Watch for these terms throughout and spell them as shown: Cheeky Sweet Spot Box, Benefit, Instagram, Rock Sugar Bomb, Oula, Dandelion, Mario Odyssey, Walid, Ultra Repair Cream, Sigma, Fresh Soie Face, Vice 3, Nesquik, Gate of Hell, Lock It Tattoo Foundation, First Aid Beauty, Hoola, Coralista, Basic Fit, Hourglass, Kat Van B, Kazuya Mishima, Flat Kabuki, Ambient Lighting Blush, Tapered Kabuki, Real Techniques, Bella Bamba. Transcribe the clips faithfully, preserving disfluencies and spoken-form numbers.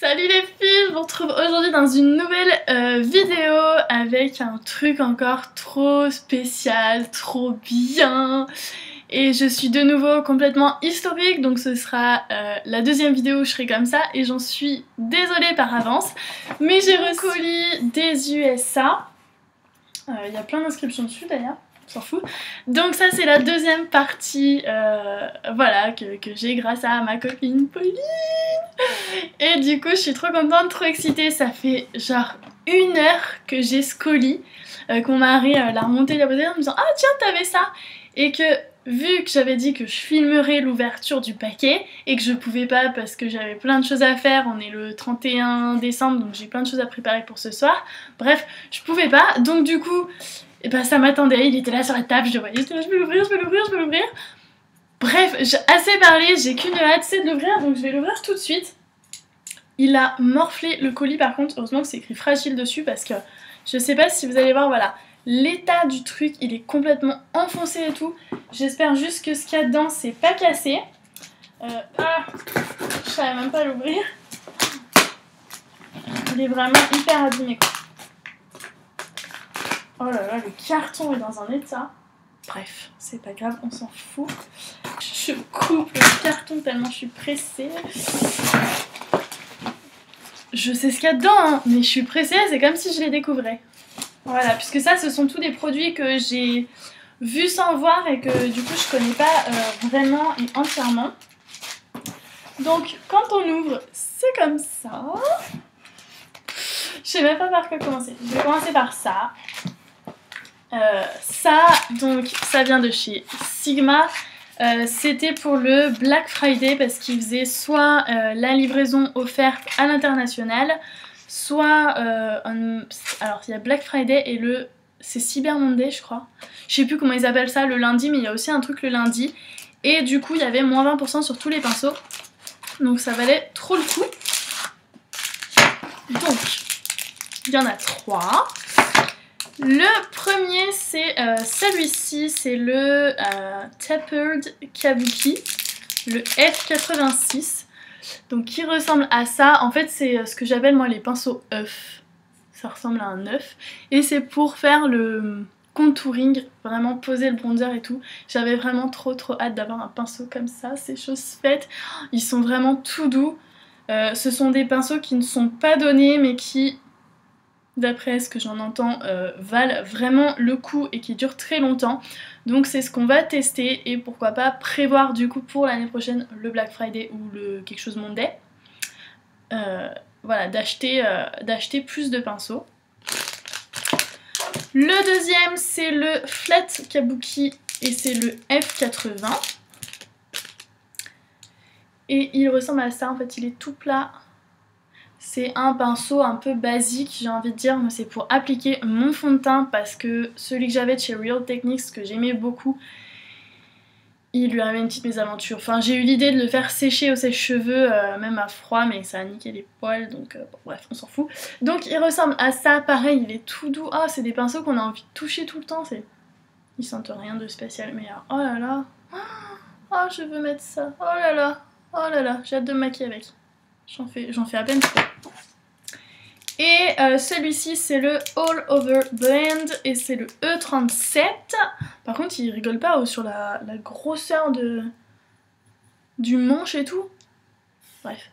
Salut les filles, je vous retrouve aujourd'hui dans une nouvelle euh, vidéo avec un truc encore trop spécial, trop bien. Et je suis de nouveau complètement historique, donc ce sera euh, la deuxième vidéo où je serai comme ça. Et j'en suis désolée par avance, mais j'ai reçu colis des U S A. Il euh, y a plein d'inscriptions dessus d'ailleurs. S'en fout. Donc ça c'est la deuxième partie euh, voilà que, que j'ai grâce à ma copine Pauline. Et du coup je suis trop contente, trop excitée. Ça fait genre une heure que j'ai ce colis, euh, que mon mari euh, l'a remonté, l'a posé en me disant ah tiens t'avais ça. Et que vu que j'avais dit que je filmerais l'ouverture du paquet et que je pouvais pas parce que j'avais plein de choses à faire, on est le trente et un décembre donc j'ai plein de choses à préparer pour ce soir, bref je pouvais pas, donc du coup et bah ça m'attendait, il était là sur la table, je le voyais, j'étais là je peux l'ouvrir, je peux l'ouvrir, je peux l'ouvrir. Bref, j'ai assez parlé, j'ai qu'une hâte, c'est de l'ouvrir, donc je vais l'ouvrir tout de suite. Il a morflé le colis par contre, heureusement que c'est écrit fragile dessus parce que je sais pas si vous allez voir, voilà, l'état du truc, il est complètement enfoncé et tout. J'espère juste que ce qu'il y a dedans, c'est pas cassé. Euh, ah, je savais même pas l'ouvrir. Il est vraiment hyper abîmé quoi. Oh là là, le carton est dans un état. Bref, c'est pas grave, on s'en fout. Je coupe le carton tellement je suis pressée. Je sais ce qu'il y a dedans, hein, mais je suis pressée, c'est comme si je les découvrais. Voilà, puisque ça, ce sont tous des produits que j'ai vus sans voir et que du coup, je connais pas euh, vraiment et entièrement. Donc, quand on ouvre, c'est comme ça. Je sais même pas par quoi commencer. Je vais commencer par ça. Euh, ça, donc, ça vient de chez Sigma, euh, c'était pour le Black Friday parce qu'ils faisaient soit euh, la livraison offerte à l'international, soit, euh, un... alors il y a Black Friday et le, c'est Cyber Monday je crois, je sais plus comment ils appellent ça le lundi, mais il y a aussi un truc le lundi, et du coup il y avait moins vingt pour cent sur tous les pinceaux, donc ça valait trop le coup. Donc, il y en a trois. Le premier c'est euh, celui-ci, c'est le euh, Tapered Kabuki, le F quatre-vingt-six, donc qui ressemble à ça, en fait c'est euh, ce que j'appelle moi les pinceaux œufs, ça ressemble à un œuf, et c'est pour faire le contouring, vraiment poser le bronzer et tout, j'avais vraiment trop trop hâte d'avoir un pinceau comme ça, c'est chose faite, ils sont vraiment tout doux, euh, ce sont des pinceaux qui ne sont pas donnés mais qui... d'après ce que j'en entends, euh, valent vraiment le coup et qui durent très longtemps. Donc c'est ce qu'on va tester et pourquoi pas prévoir du coup pour l'année prochaine le Black Friday ou le quelque chose Monday. Euh, voilà, d'acheter euh, d'acheter plus de pinceaux. Le deuxième c'est le Flat Kabuki et c'est le F quatre-vingts. Et il ressemble à ça, en fait il est tout plat. C'est un pinceau un peu basique, j'ai envie de dire, mais c'est pour appliquer mon fond de teint parce que celui que j'avais de chez Real Techniques, que j'aimais beaucoup, il lui avait une petite mésaventure. Enfin, j'ai eu l'idée de le faire sécher aux sèche-cheveux, euh, même à froid, mais ça a niqué les poils, donc euh, bon, bref, on s'en fout. Donc il ressemble à ça, pareil, il est tout doux. Ah, oh, c'est des pinceaux qu'on a envie de toucher tout le temps, c'est... Ils sentent rien de spécial, mais alors, oh là là, oh je veux mettre ça, oh là là, oh là là, j'ai hâte de me maquiller avec. J'en fais, j'en fais à peine trop. Et euh, celui-ci c'est le All Over Blend et c'est le E trente-sept. Par contre il rigole pas oh, sur la, la grosseur de, du manche et tout. Bref,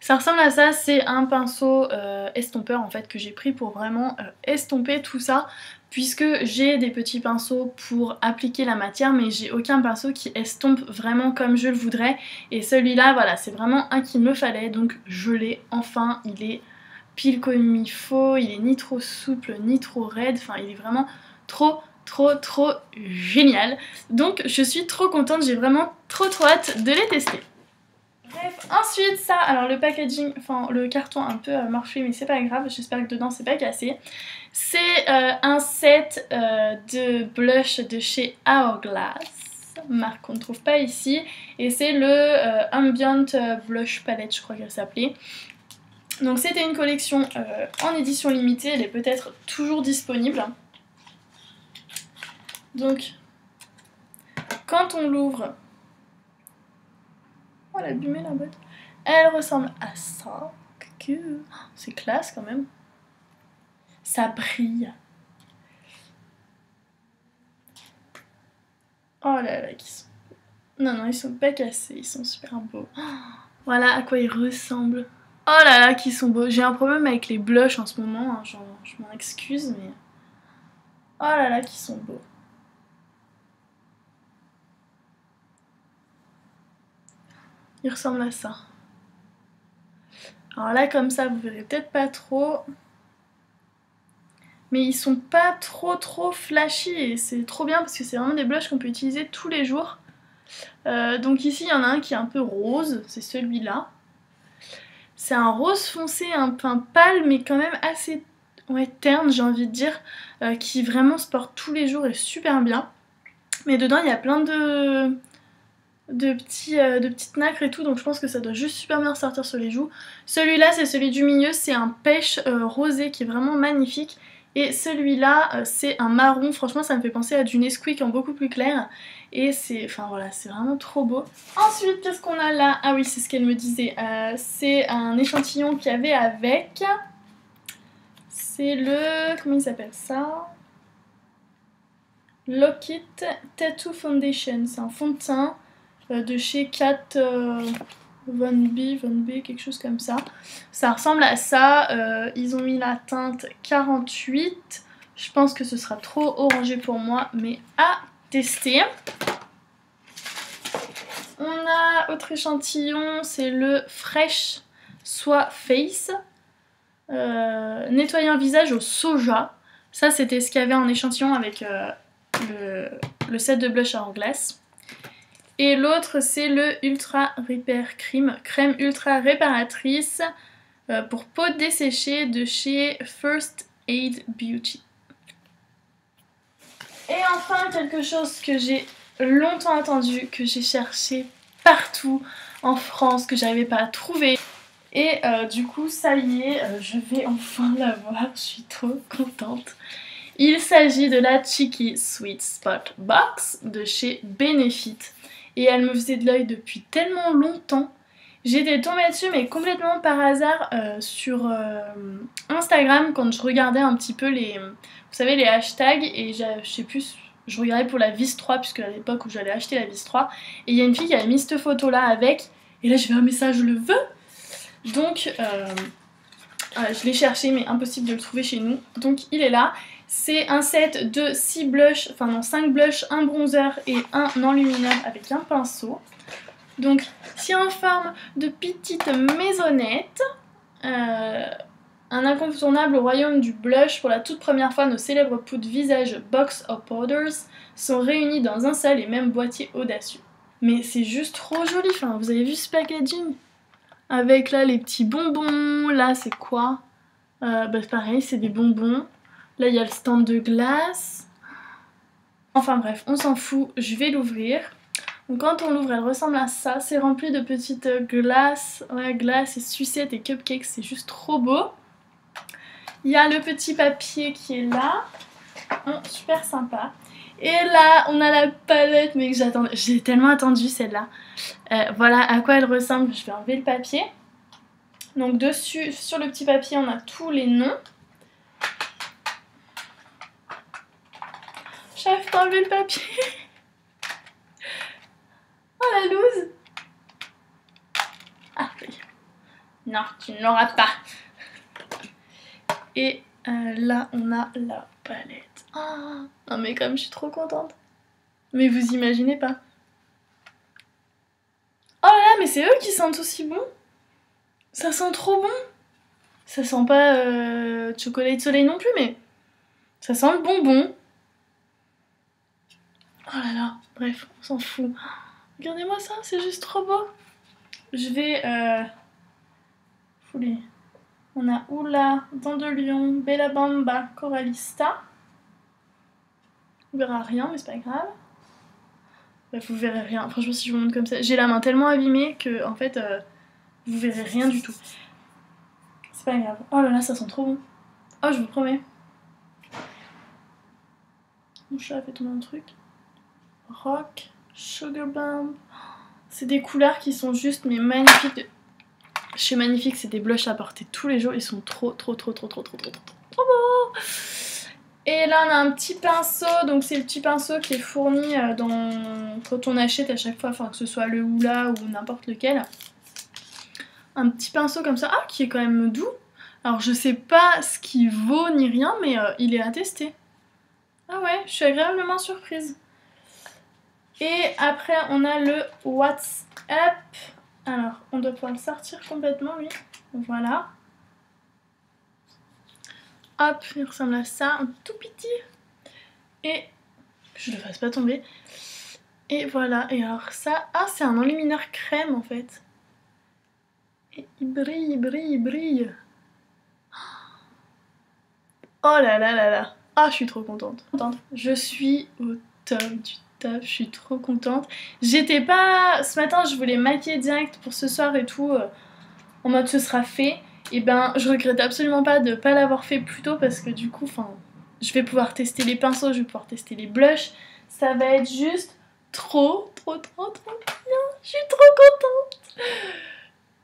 ça ressemble à ça, c'est un pinceau euh, estompeur en fait que j'ai pris pour vraiment euh, estomper tout ça. Puisque j'ai des petits pinceaux pour appliquer la matière, mais j'ai aucun pinceau qui estompe vraiment comme je le voudrais. Et celui-là, voilà, c'est vraiment un qu'il me fallait, donc je l'ai enfin. Il est pile comme il faut, il est ni trop souple, ni trop raide, enfin il est vraiment trop, trop, trop génial. Donc je suis trop contente, j'ai vraiment trop, trop hâte de les tester. Bref, ensuite ça, alors le packaging, enfin le carton un peu euh, morflé mais c'est pas grave, j'espère que dedans c'est pas cassé. C'est euh, un set euh, de blush de chez Hourglass, marque qu'on ne trouve pas ici, et c'est le euh, Ambient Blush Palette je crois qu'elle s'appelait. Donc c'était une collection euh, en édition limitée, elle est peut-être toujours disponible. Donc quand on l'ouvre... Oh, elle a abîmé la boîte. Elle ressemble à ça. que c'est classe quand même. Ça brille. Oh là là, qu'ils sont... Non, non, ils sont pas cassés, ils sont super beaux. Voilà à quoi ils ressemblent. Oh là là, qu'ils sont beaux. J'ai un problème avec les blushs en ce moment, hein. Genre, je m'en excuse, mais... Oh là là, qu'ils sont beaux. Ils ressemblent à ça. Alors là, comme ça, vous verrez peut-être pas trop. Mais ils sont pas trop trop flashy et c'est trop bien parce que c'est vraiment des blushs qu'on peut utiliser tous les jours. Euh, donc ici, il y en a un qui est un peu rose, c'est celui-là. C'est un rose foncé, un peu pâle, mais quand même assez ouais, terne, j'ai envie de dire, euh, qui vraiment se porte tous les jours et super bien. Mais dedans, il y a plein de... De, petits, euh, de petites nacres et tout, donc je pense que ça doit juste super bien ressortir sur les joues. Celui-là, c'est celui du milieu, c'est un pêche euh, rosé qui est vraiment magnifique. Et celui-là, euh, c'est un marron. Franchement, ça me fait penser à du Nesquik en beaucoup plus clair. Et c'est, enfin voilà, c'est vraiment trop beau. Ensuite, qu'est-ce qu'on a là? Ah oui, c'est ce qu'elle me disait. Euh, c'est un échantillon qu'il y avait avec. C'est le... Comment il s'appelle ça? Lock It Tattoo Foundation. C'est un fond de teint de chez Kat euh, Van B, Van B, quelque chose comme ça. Ça ressemble à ça. Euh, ils ont mis la teinte quarante-huit. Je pense que ce sera trop orangé pour moi, mais à tester. On a autre échantillon, c'est le Fresh Soie Face. Euh, nettoyant visage au soja. Ça, c'était ce qu'il y avait en échantillon avec euh, le, le set de blush à Hourglass. Et l'autre, c'est le Ultra Repair Cream, crème ultra réparatrice euh, pour peau desséchée de chez First Aid Beauty. Et enfin, quelque chose que j'ai longtemps attendu, que j'ai cherché partout en France, que j'arrivais pas à trouver. Et euh, du coup, ça y est, euh, je vais enfin l'avoir, je suis trop contente. Il s'agit de la Cheeky Sweet Spot Box de chez Benefit. Et elle me faisait de l'œil depuis tellement longtemps. J'étais tombée dessus mais complètement par hasard euh, sur euh, Instagram quand je regardais un petit peu les, vous savez, les hashtags. Et je sais plus, je regardais pour la Vice trois puisque à l'époque où j'allais acheter la Vice trois. Et il y a une fille qui avait mis cette photo là avec. Et là je vais ah mais ça je le veux. Donc euh, euh, je l'ai cherché mais impossible de le trouver chez nous. Donc il est là. C'est un set de six blushs, enfin non cinq blushs, un bronzer et un enlumineur avec un pinceau. Donc c'est en forme de petite maisonnette. Euh, un incontournable au royaume du blush. Pour la toute première fois, nos célèbres poudres visage Box of Powders sont réunis dans un seul et même boîtier audacieux. Mais c'est juste trop joli, enfin, vous avez vu ce packaging? Avec là les petits bonbons, là c'est quoi? euh, bah, pareil, c'est des bonbons. Là, il y a le stand de glace. Enfin bref, on s'en fout. Je vais l'ouvrir. Donc quand on l'ouvre, elle ressemble à ça. C'est rempli de petites glaces. Ouais, glaces et sucettes et cupcakes. C'est juste trop beau. Il y a le petit papier qui est là. Oh, super sympa. Et là, on a la palette. Mais que j'attendais. J'ai tellement attendu celle-là. Euh, voilà à quoi elle ressemble. Je vais enlever le papier. Donc dessus, sur le petit papier, on a tous les noms. Chef, t'as enlevé le papier. Oh la loose. Ah oui. Non, tu ne l'auras pas. Et euh, là, on a la palette. Oh, non mais comme je suis trop contente. Mais vous imaginez pas. Oh là là, mais c'est eux qui sentent aussi bon. Ça sent trop bon. Ça sent pas euh, chocolat et de soleil non plus, mais ça sent le bonbon. Oh là là, bref, on s'en fout. Regardez-moi ça, c'est juste trop beau. Je vais... Euh... Fouler. On a Oula, Dandelion, Bella Bamba, Coralista. On verra rien, mais c'est pas grave. Bref, vous verrez rien. Franchement, si je vous montre comme ça... J'ai la main tellement abîmée que, en fait, euh, vous verrez rien du tout. C'est pas grave. Oh là là, ça sent trop bon. Oh, je vous promets. Mon chat a fait tomber un truc. Rock Sugar Bomb. C'est des couleurs qui sont juste mais magnifiques. Chez Magnifique, c'est des blushs à porter tous les jours. Ils sont trop, trop, trop, trop, trop, trop, trop, trop, trop beaux. Et là, on a un petit pinceau. Donc, c'est le petit pinceau qui est fourni dans... quand on achète à chaque fois, enfin, que ce soit le Hoola ou n'importe lequel. Un petit pinceau comme ça, ah, qui est quand même doux. Alors, je sais pas ce qu'il vaut ni rien, mais euh, il est à tester. Ah ouais, je suis agréablement surprise. Et après, on a le What's Up. Alors, on doit pouvoir le sortir complètement, lui. Voilà. Hop, il ressemble à ça, un tout petit. Et je ne le fasse pas tomber. Et voilà, et alors ça... Ah, c'est un enlumineur crème, en fait. Et il brille, il brille, il brille. Oh là là là là. Ah, je suis trop contente. Je suis au top du top, je suis trop contente. J'étais pas... Ce matin, je voulais maquiller direct pour ce soir et tout. Euh, en mode, ce sera fait. Et ben, je regrette absolument pas de pas l'avoir fait plus tôt parce que du coup, enfin, je vais pouvoir tester les pinceaux, je vais pouvoir tester les blushs. Ça va être juste trop, trop, trop, trop bien. Je suis trop contente.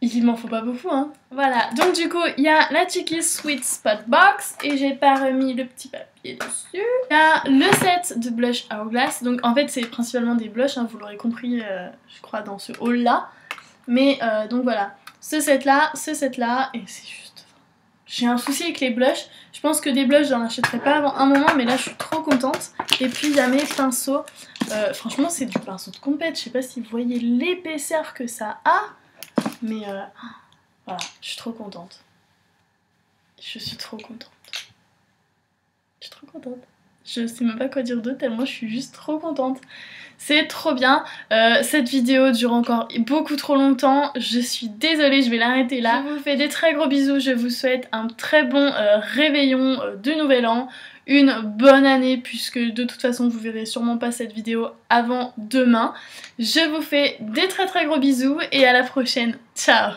Il m'en faut pas beaucoup, hein. Voilà, donc du coup, il y a la Cheeky Sweet Spot Box et j'ai pas remis le petit papier dessus. Il y a le set de blush Hourglass. Donc en fait, c'est principalement des blushs, hein, vous l'aurez compris, euh, je crois, dans ce haul-là. Mais euh, donc voilà, ce set-là, ce set-là, et c'est juste... J'ai un souci avec les blushs. Je pense que des blushs, j'en achèterai pas avant un moment, mais là, je suis trop contente. Et puis, il y a mes pinceaux. Euh, franchement, c'est du pinceau de compète. Je sais pas si vous voyez l'épaisseur que ça a. Mais euh, voilà, je suis trop contente. Je suis trop contente. Je suis trop contente. Je sais même pas quoi dire d'autre tellement je suis juste trop contente. C'est trop bien. Euh, cette vidéo dure encore beaucoup trop longtemps. Je suis désolée, je vais l'arrêter là. Je vous fais des très gros bisous. Je vous souhaite un très bon euh, réveillon euh, de Nouvel An. Une bonne année puisque de toute façon vous verrez sûrement pas cette vidéo avant demain. Je vous fais des très très gros bisous et à la prochaine. Ciao!